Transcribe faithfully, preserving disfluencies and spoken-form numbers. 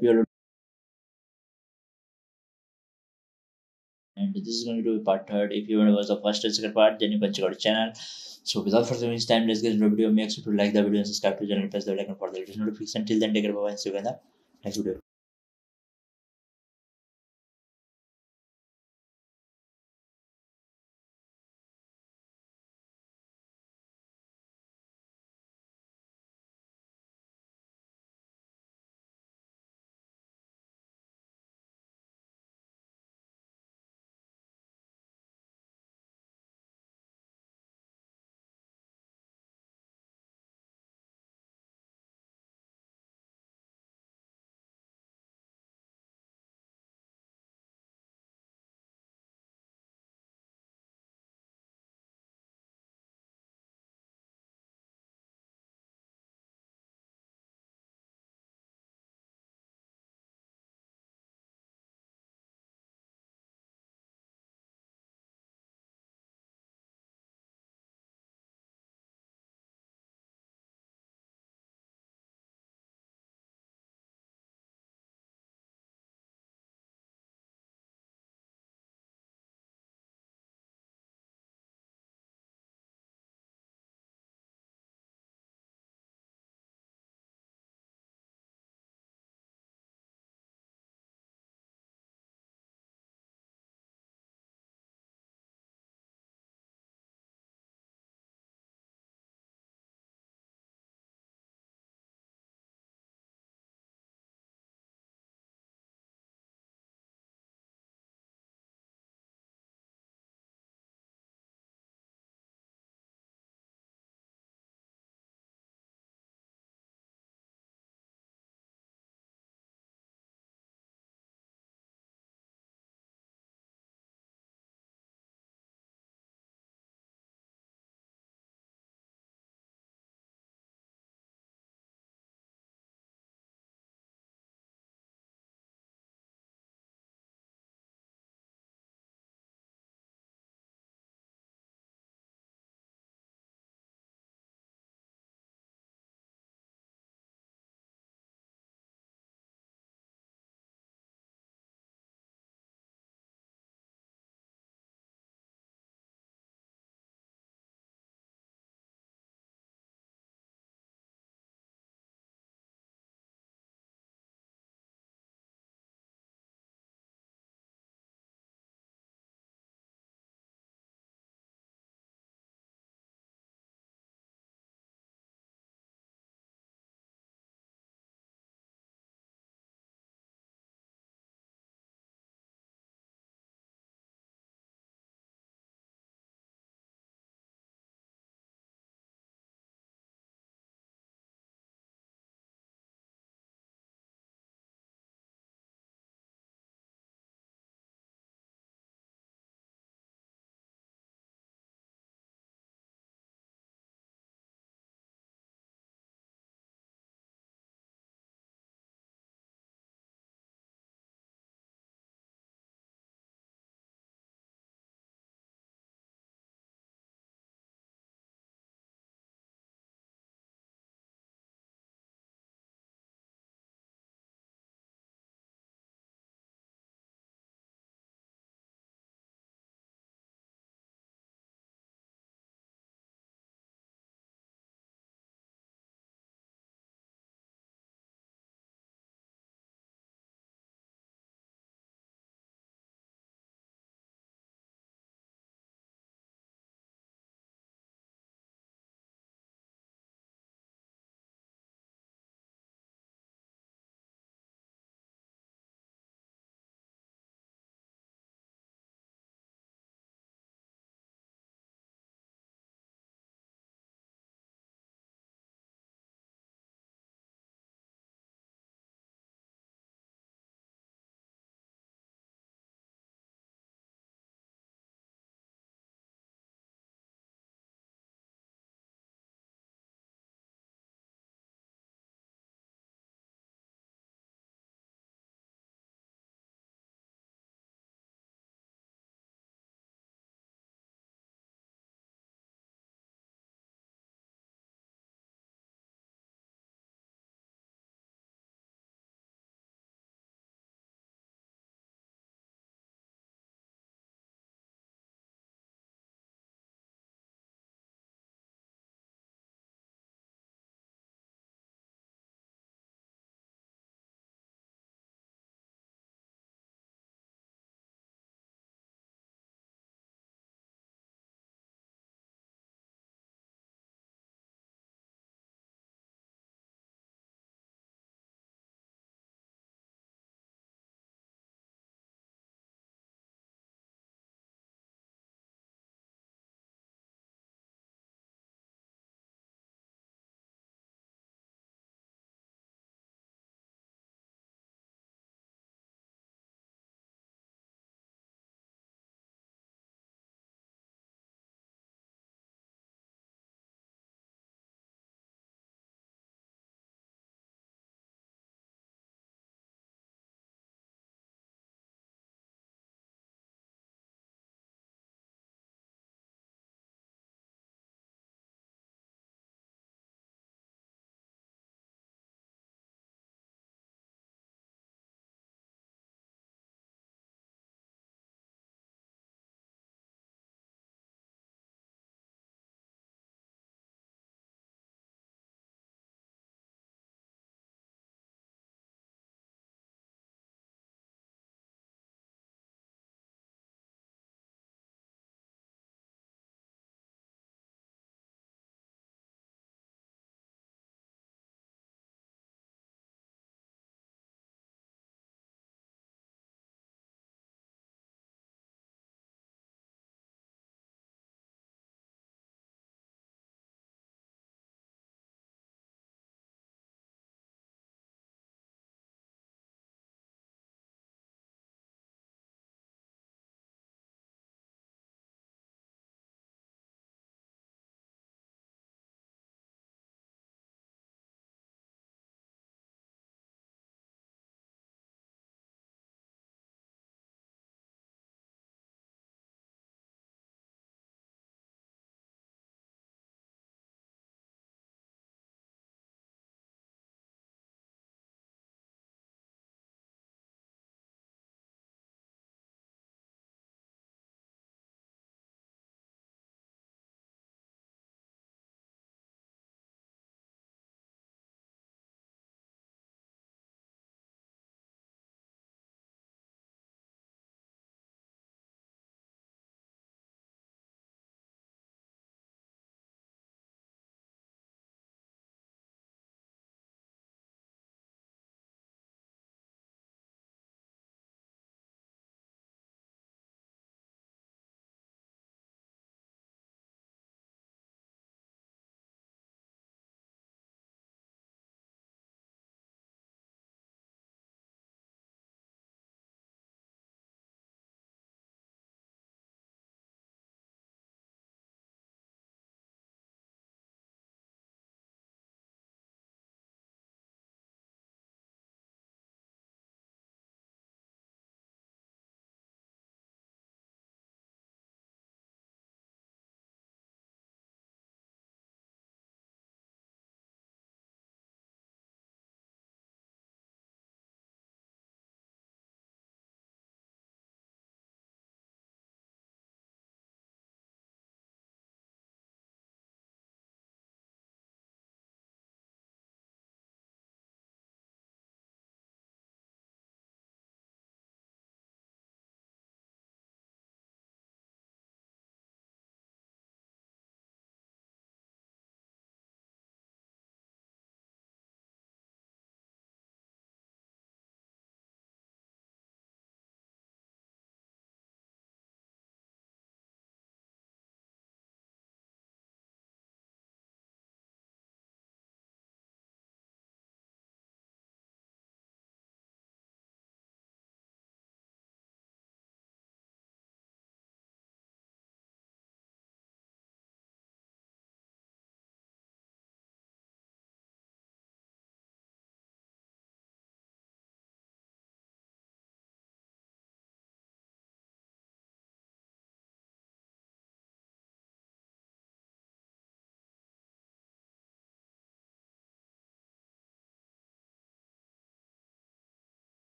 appear, and this is going to be part third. If you want to watch the first and second part, then you can check out the channel. So without further ado, it's time. Let's get into the video. Make sure to like the video and subscribe to the channel. Press the bell icon for the latest notification. Till then, take care, bye bye, and see you in the next video.